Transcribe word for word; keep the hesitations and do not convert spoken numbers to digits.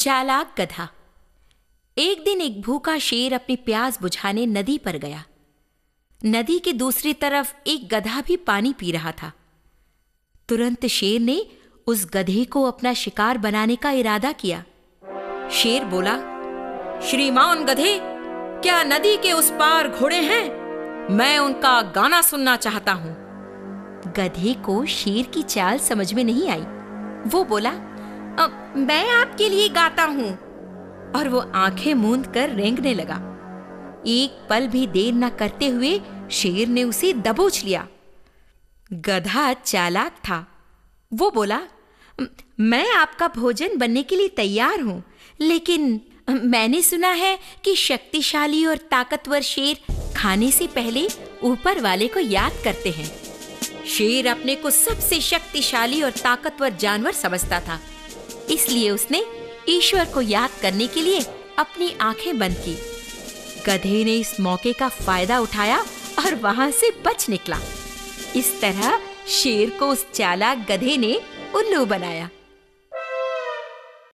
चालाक गधा। एक दिन एक भूखा शेर अपनी प्यास बुझाने नदी पर गया। नदी के दूसरी तरफ एक गधा भी पानी पी रहा था। तुरंत शेर ने उस गधे को अपना शिकार बनाने का इरादा किया। शेर बोला, श्रीमान गधे, क्या नदी के उस पार घोड़े हैं? मैं उनका गाना सुनना चाहता हूँ। गधे को शेर की चाल समझ में नहीं आई। वो बोला, अब मैं आपके लिए गाता हूँ। और वो आंखें मूंद कर रेंगने लगा। एक पल भी देर न करते हुए शेर ने उसे दबोच लिया। गधा चालाक था। वो बोला, मैं आपका भोजन बनने के लिए तैयार हूँ, लेकिन मैंने सुना है कि शक्तिशाली और ताकतवर शेर खाने से पहले ऊपर वाले को याद करते हैं। शेर अपने को सबसे शक्तिशाली और ताकतवर जानवर समझता था, इसलिए उसने ईश्वर को याद करने के लिए अपनी आंखें बंद की। गधे ने इस मौके का फायदा उठाया और वहां से बच निकला। इस तरह शेर को उस चालाक गधे ने उल्लू बनाया।